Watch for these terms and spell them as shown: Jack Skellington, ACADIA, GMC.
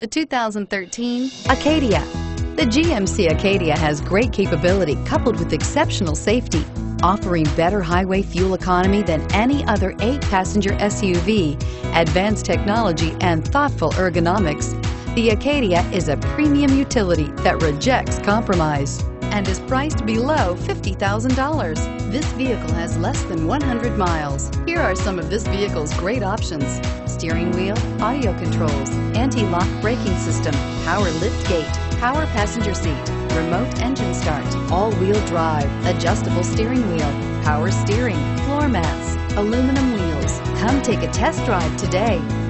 The 2013 Acadia. The GMC Acadia has great capability coupled with exceptional safety, offering better highway fuel economy than any other 8-passenger SUV, advanced technology, and thoughtful ergonomics. The Acadia is a premium utility that rejects compromise and is priced below $50,000. This vehicle has less than 100 miles. Here are some of this vehicle's great options: steering wheel audio controls, anti-lock braking system, power lift gate, power passenger seat, remote engine start, all-wheel drive, adjustable steering wheel, power steering, floor mats, aluminum wheels. Come take a test drive today.